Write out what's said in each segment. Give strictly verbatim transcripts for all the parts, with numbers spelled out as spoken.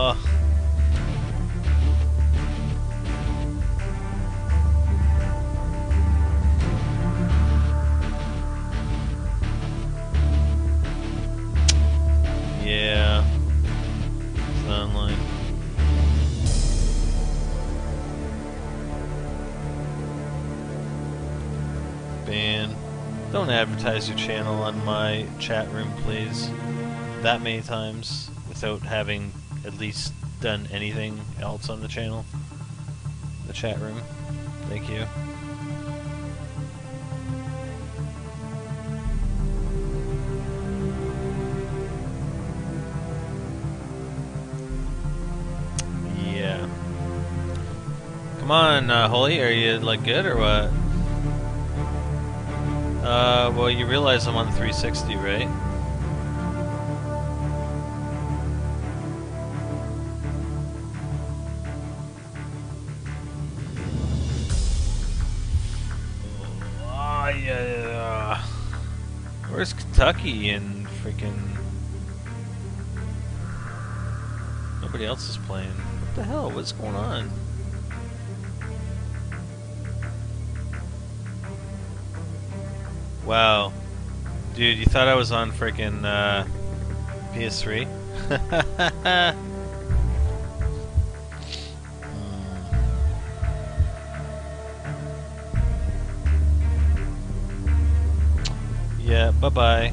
Ugh. Yeah. It's not online. Ban. Don't advertise your channel on my chat room, please. That many times without having at least done anything else on the channel. The chat room. Thank you. Yeah. Come on, uh, Holy, are you like good or what? Uh, well, you realize I'm on the three sixty, right? Where's Kentucky and freaking... Nobody else is playing. What the hell? What's going on? Wow. Dude, you thought I was on freaking uh, P S three? Yeah, bye-bye.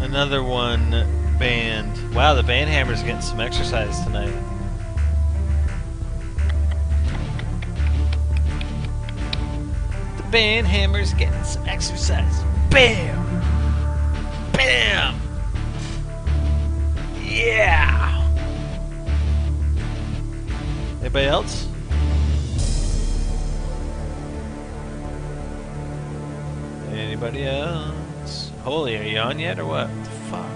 Another one banned. Wow, the band hammer's getting some exercise tonight. The band hammer's getting some exercise. Bam! Bam! Yeah! Anybody else? Anybody else? Holy, are you on yet or what? What the fuck?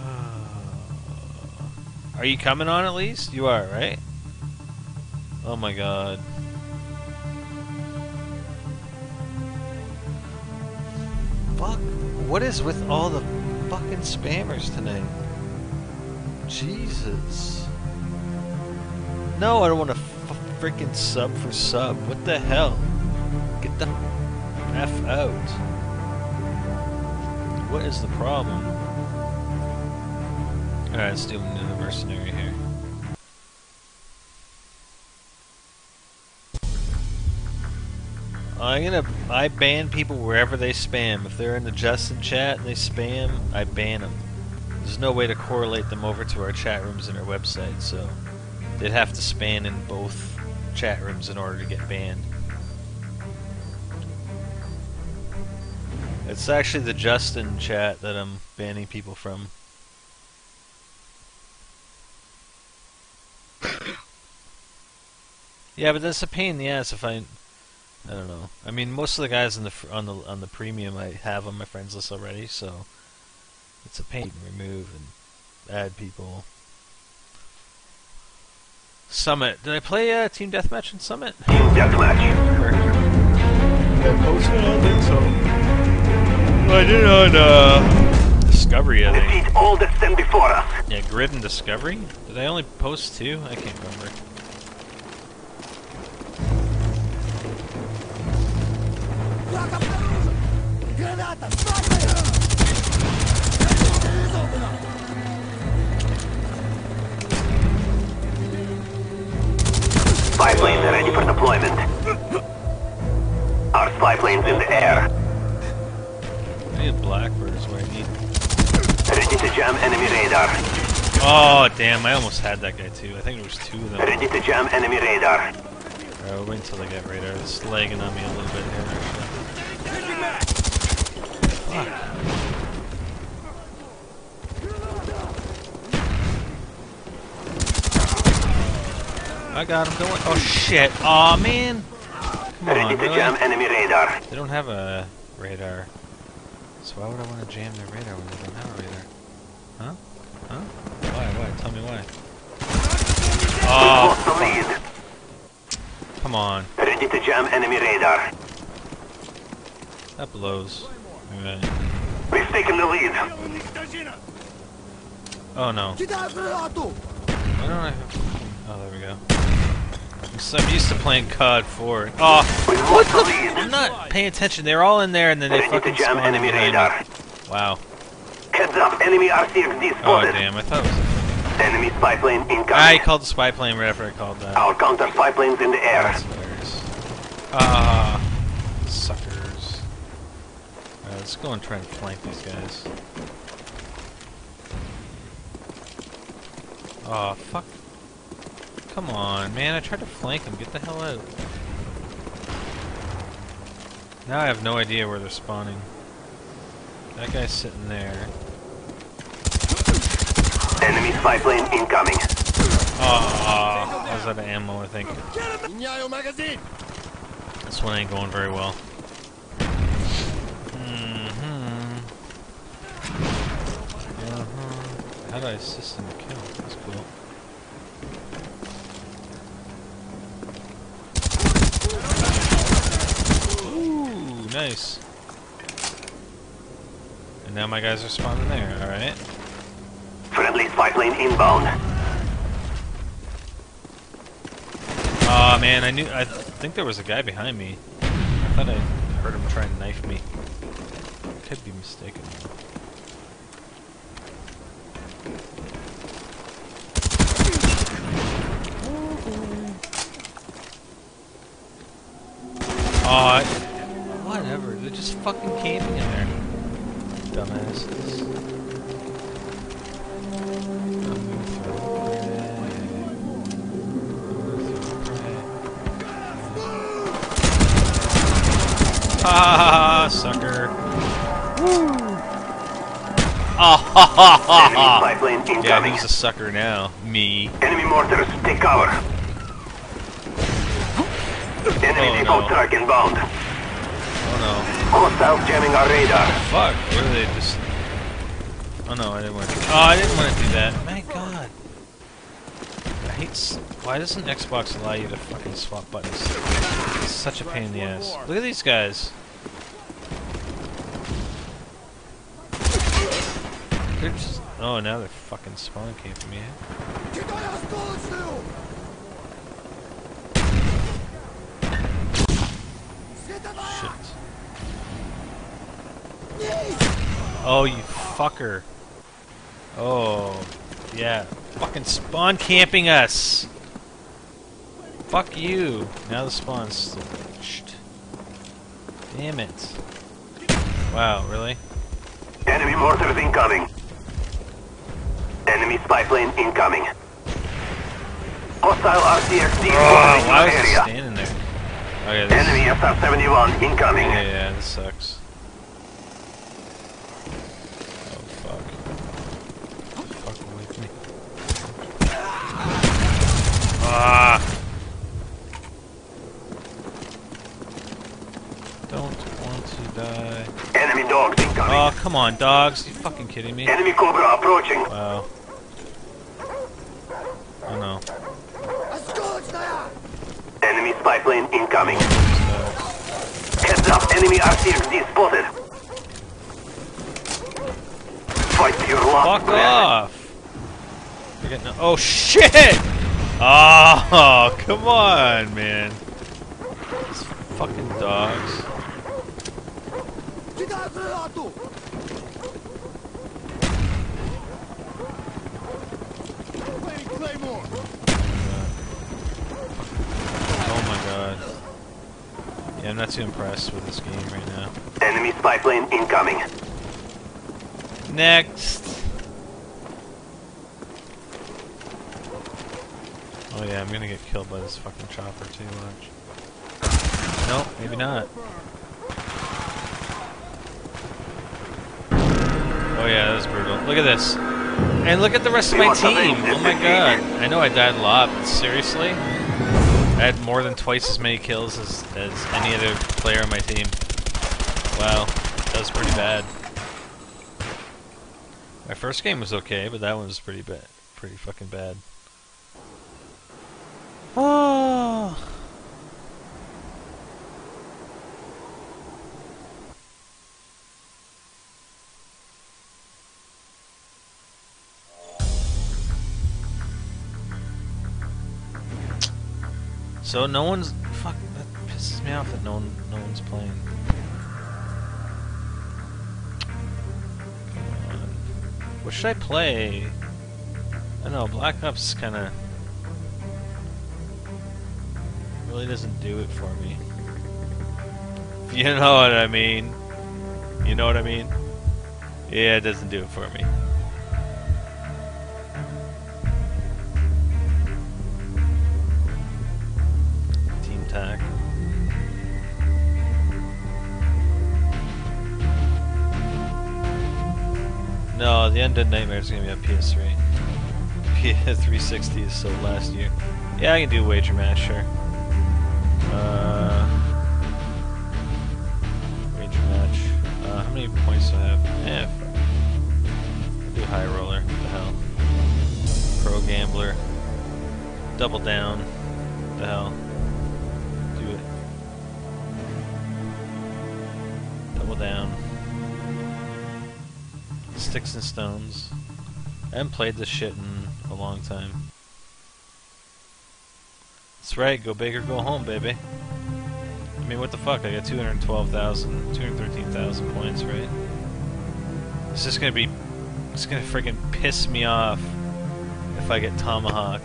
Come on. Are you coming on at least? You are, right? Oh my god. Fuck. What is with all the fucking spammers tonight? Jesus. No, I don't want to freaking sub for sub. What the hell? Get the F out. What is the problem? Alright, let's do another mercenary here. I'm gonna... I ban people wherever they spam. If they're in the Justin chat and they spam, I ban them. There's no way to correlate them over to our chat rooms and our website, so... They'd have to spam in both chat rooms in order to get banned. It's actually the Justin chat that I'm banning people from. Yeah, but that's a pain in the ass if I... I don't know. I mean, most of the guys on the on the on the premium I have on my friends list already, so it's a pain to remove and add people. Summit. Did I play uh, Team Deathmatch in Summit? Team Deathmatch. Yeah, posted. I don't think so. I did it on uh, Discovery, I think. Defeat all that's them before us. Yeah, Grid and Discovery. Did I only post two? I can't remember. Spy planes are ready for deployment. Our spy planes in the air. I need a Blackbird is what I need. Ready to jam enemy radar. Oh damn, I almost had that guy too. I think there was two of them. Ready to jam enemy radar. Alright, we'll wait until they get radar. It's lagging on me a little bit here actually. Fuck. I got him going. Oh shit! Aw oh, man! Come on, ready to really? Jam enemy radar. They don't have a radar, so why would I want to jam their radar when they don't have a radar? Huh? Huh? Why? Why? Tell me why. Oh! Come on! Ready to jam enemy radar. That blows. Alright. We fixed taken the lead. Oh no. Why don't I have... Oh, there we go. So I'm used to playing C O D four. Oh! What the f- I'm not paying attention. They're all in there and then they fucking spawned enemy radar. Wow. Heads up, enemy R C X D spotted. Oh damn, I thought it was... Enemy spy plane incoming. I called the spy plane right after I called that. Our counter spy plane's in the air. That's hilarious. Ah, uh, suckers. Alright, let's go and try and flank these guys. Aw, oh, fuck. Come on, man. I tried to flank them. Get the hell out. Now I have no idea where they're spawning. That guy's sitting there. Enemy spy plane incoming. Oh, I was out of ammo, I think. This one ain't going very well. Mm-hmm. Uh-huh. How do I assist in the kill? That's cool. Ooh, nice. And now my guys are spawning there, alright. Friendly spy plane inbound. Aw, oh, man, I knew. I th think there was a guy behind me. I thought I heard him try and knife me. Could be mistaken. Aw, oh, whatever. They just fucking came in there. Dumbasses. Ah, sucker. Woo. Ah, ha, ha, ha, ha. Enemy spy plane incoming. Yeah, he's a sucker now. Me. Enemy mortars, take cover. Enemy depot truck inbound. Oh no. Hostiles jamming our radar. Fuck, where are they just... Oh no, I didn't want to do that. Oh, I didn't want to do that. My god. I hate... S Why doesn't Xbox allow you to fucking swap buttons? It's such a pain in the ass. Look at these guys. They're just... Oh, now they're fucking spawn camping me. Shit. Oh, you fucker. Oh, yeah. Fucking spawn camping us! Fuck you! Now the spawn's still glitched. Damn it. Wow, really? Enemy mortars incoming. Enemy spy plane incoming. Hostile R C X D oh, in your area. Standing there. Oh, yeah, this enemy S R seventy-one incoming. Yeah, yeah, yeah, this sucks. Ah. Don't want to die. Enemy dogs incoming. Oh, come on, dogs. You fucking kidding me? Enemy Cobra approaching. Wow. Oh no. Enemy spy plane incoming. Heads up, enemy R C X D spotted. Fight to your last. Fuck off. You're getting... Oh shit! Oh, come on, man. These fucking dogs. Oh my god. Yeah, I'm not too impressed with this game right now. Enemy spy plane incoming. Next. Oh yeah, I'm gonna get killed by this fucking chopper too much. Nope, maybe not. Oh yeah, that was brutal. Look at this. And look at the rest of my team! Oh my god. I know I died a lot, but seriously? I had more than twice as many kills as, as any other player on my team. Wow, that was pretty bad. My first game was okay, but that one was pretty bad. Pretty fucking bad. Oh. So no one's... Fuck, that pisses me off that no one, no one's playing. Come on. What should I play? I don't know, Black Ops kinda... really doesn't do it for me. You know what I mean? You know what I mean? Yeah, it doesn't do it for me. Team Tac. No, the Undead Nightmare is going to be on P S three. P S three sixty is so last year. Yeah, I can do Wager Match, sure. Uh... Uh, how many points do I have? Eh, fuck. I'll do high roller. What the hell? Pro gambler. Double down. What the hell? Do it. Double down. Sticks and stones. I haven't played this shit in a long time. That's right, go big or go home, baby. I mean, what the fuck? I got two hundred twelve thousand, two hundred thirteen thousand points, right? It's just gonna be... It's gonna freaking piss me off if I get tomahawked.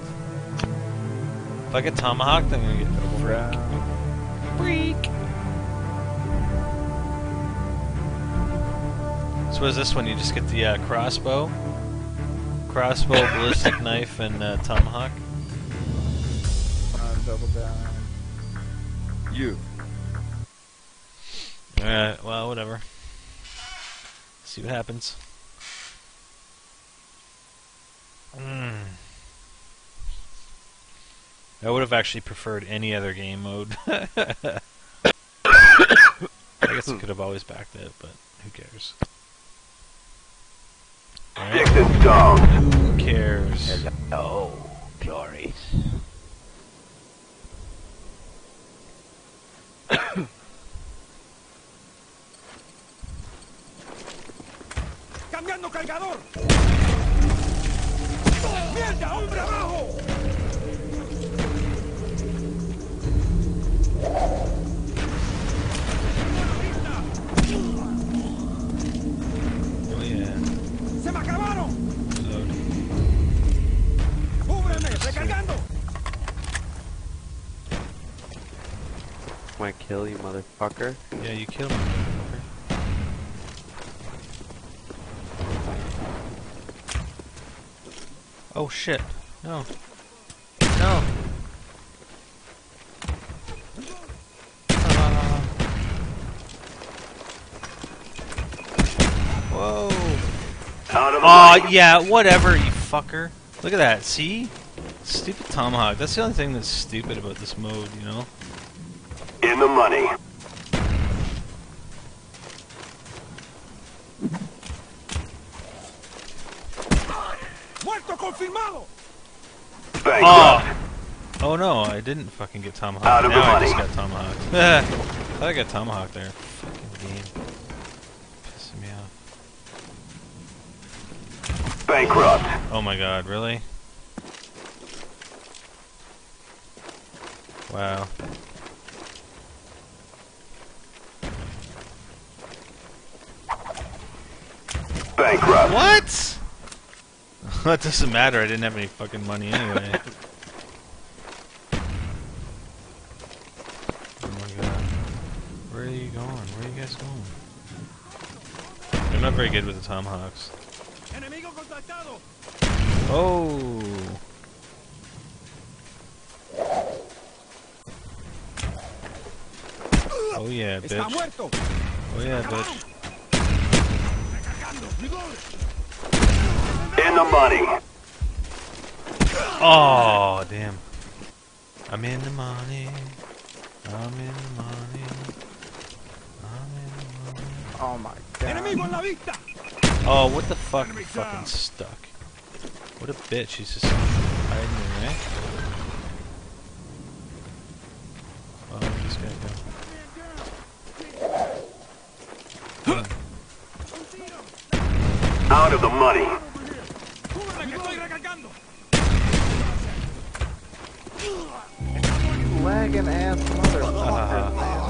If I get tomahawked, I'm gonna get freaked. Freak! So what is this one? You just get the uh, crossbow? Crossbow, ballistic knife, and uh, tomahawk? Uh, double down. You. Alright, well, whatever. See what happens. Mm. I would have actually preferred any other game mode. I guess I could have always backed it, but who cares? Right. Who cares? Hello, glories. ¡Cambiando cargador! ¡Mierda, hombre abajo! Oh, yeah. ¡Se me acabaron! ¡Cúbreme, recargando! I'm gonna kill you, motherfucker. Yeah, you killed me, motherfucker. Oh shit. No. No. Uh. Whoa. Aw, oh, yeah, whatever, you fucker. Look at that, see? Stupid tomahawk. That's the only thing that's stupid about this mode, you know? In the money. Oh. Oh no, I didn't fucking get tomahawked. Out of now the money. I just got tomahawked. I thought I got tomahawked there. Fucking game. Pissing me off. Bankrupt. Oh my god, really? Wow. Bankrupt. What? That doesn't matter, I didn't have any fucking money anyway. Oh my god. Where are you going? Where are you guys going? I'm not very good with the tomahawks. Oh! Oh yeah, bitch. Oh yeah, bitch. In the money. Oh damn! I'm in the money. I'm in the money. I'm in the money. Oh my god! Oh, what the fuck? I'm fucking stuck. What a bitch! He's just hiding away. Oh, I'm just gonna go. Huh. Out of the money. What? friggin' ass motherfucker.